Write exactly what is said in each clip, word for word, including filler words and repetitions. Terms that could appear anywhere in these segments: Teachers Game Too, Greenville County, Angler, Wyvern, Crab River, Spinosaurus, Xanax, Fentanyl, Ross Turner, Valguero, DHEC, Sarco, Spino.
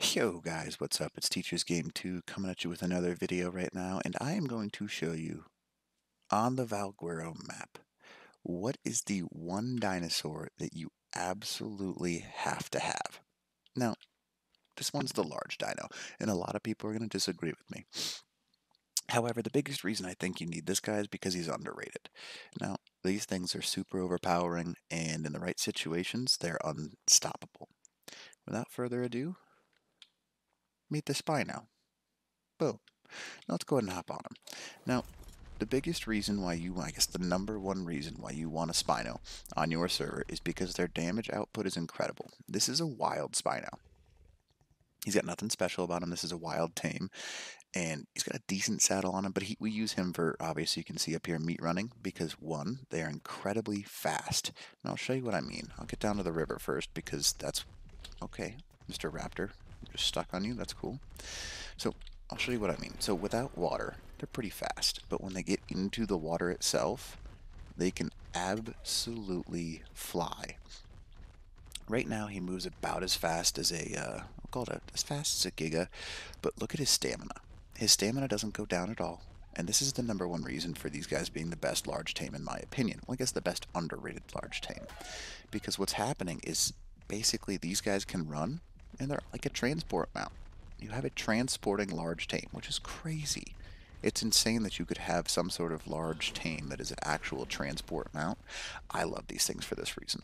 Yo guys, what's up? It's Teacher's Game two coming at you with another video right now, and I am going to show you on the Valguero map what is the one dinosaur that you absolutely have to have. Now, this one's the large dino, and a lot of people are going to disagree with me. However, the biggest reason I think you need this guy is because he's underrated. Now, these things are super overpowering, and in the right situations, they're unstoppable. Without further ado, meet the Spino. Boom. Now let's go ahead and hop on him. Now, the biggest reason why you, I guess the number one reason why you want a Spino on your server is because their damage output is incredible. This is a wild Spino. He's got nothing special about him. This is a wild tame, and he's got a decent saddle on him, but he, we use him for, obviously you can see up here, meat running, because one, they are incredibly fast. And I'll show you what I mean. I'll get down to the river first, because that's, okay, Mister Raptor, I'm just stuck on you, that's cool. So I'll show you what I mean. So without water, they're pretty fast, but when they get into the water itself, they can absolutely fly. Right now, he moves about as fast as a, uh, I'll call it a, as fast as a Giga, but look at his stamina. His stamina doesn't go down at all, and this is the number one reason for these guys being the best large tame, in my opinion. Well, I guess the best underrated large tame, because what's happening is basically these guys can run, and they're like a transport mount. You have a transporting large tame, which is crazy. It's insane that you could have some sort of large tame that is an actual transport mount. I love these things for this reason.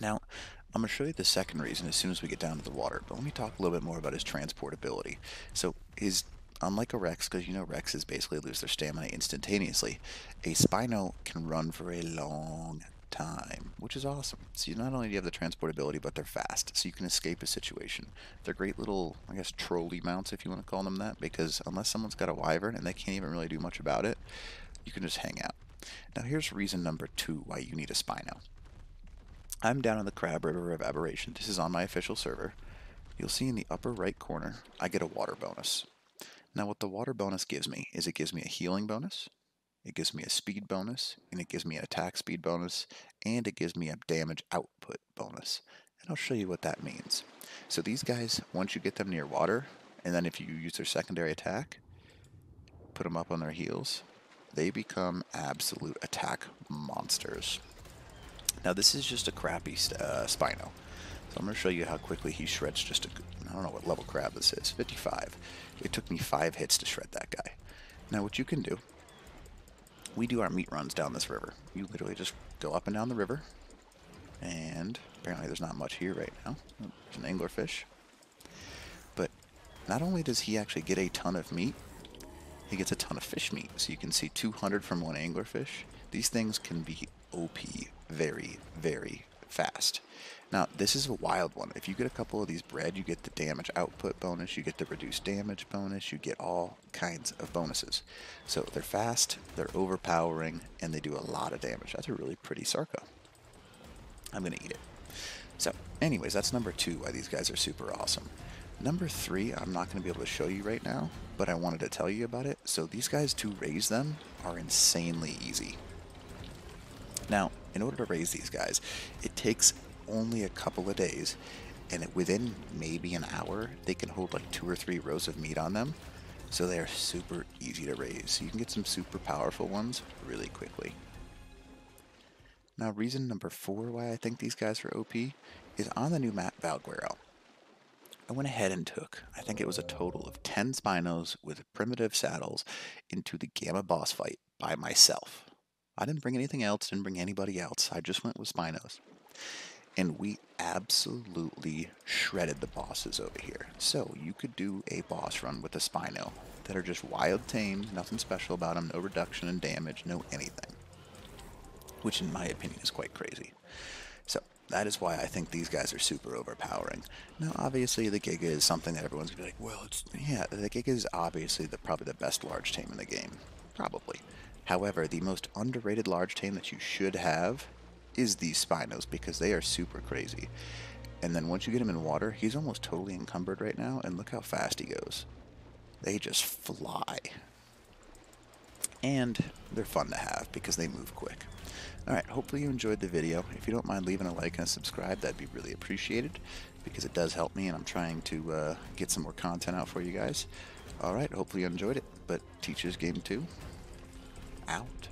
Now, I'm going to show you the second reason as soon as we get down to the water, but let me talk a little bit more about his transportability. So, his, unlike a Rex, because you know Rexes basically lose their stamina instantaneously, a Spino can run for a long time, which is awesome. So, you not only do you have the transportability, but they're fast, so you can escape a situation. They're great little, I guess, trolley mounts, if you want to call them that, because unless someone's got a Wyvern and they can't even really do much about it, you can just hang out. Now, here's reason number two why you need a Spino. I'm down on the Crab River of Aberration. This is on my official server. You'll see in the upper right corner, I get a water bonus. Now what the water bonus gives me is it gives me a healing bonus, it gives me a speed bonus, and it gives me an attack speed bonus, and it gives me a damage output bonus. And I'll show you what that means. So these guys, once you get them near water, and then if you use their secondary attack, put them up on their heels, they become absolute attack monsters. Now this is just a crappy uh, Spino, so I'm going to show you how quickly he shreds just a, I don't know what level crab this is, fifty-five. It took me five hits to shred that guy. Now what you can do, we do our meat runs down this river. You literally just go up and down the river, and apparently there's not much here right now. There's an anglerfish. But not only does he actually get a ton of meat, he gets a ton of fish meat. So you can see two hundred from one anglerfish. These things can be O P very, very fast. Now, this is a wild one. If you get a couple of these bred, you get the damage output bonus, you get the reduced damage bonus, you get all kinds of bonuses. So they're fast, they're overpowering, and they do a lot of damage. That's a really pretty Sarco. I'm going to eat it. So anyways, that's number two why these guys are super awesome. Number three, I'm not going to be able to show you right now, but I wanted to tell you about it. So these guys, to raise them, are insanely easy. Now, in order to raise these guys, it takes only a couple of days, and within maybe an hour, they can hold like two or three rows of meat on them, so they are super easy to raise. So you can get some super powerful ones really quickly. Now, reason number four why I think these guys are O P is on the new map Valguero. I went ahead and took, I think it was a total of ten Spinos with primitive saddles into the Gamma boss fight by myself. I didn't bring anything else, didn't bring anybody else. I just went with Spinos. And we absolutely shredded the bosses over here. So you could do a boss run with a Spino that are just wild tame, nothing special about them, no reduction in damage, no anything. Which in my opinion is quite crazy. So that is why I think these guys are super overpowering. Now obviously the Giga is something that everyone's gonna be like, well, it's, yeah, the Giga is obviously the, probably the best large tame in the game. Probably. However, the most underrated large tame that you should have is these Spinos, because they are super crazy. And then once you get him in water, he's almost totally encumbered right now, and look how fast he goes. They just fly. and they're fun to have because they move quick. Alright, hopefully you enjoyed the video. If you don't mind leaving a like and a subscribe, that'd be really appreciated because it does help me and I'm trying to uh, get some more content out for you guys. Alright, hopefully you enjoyed it, but Teacher's Game two, out.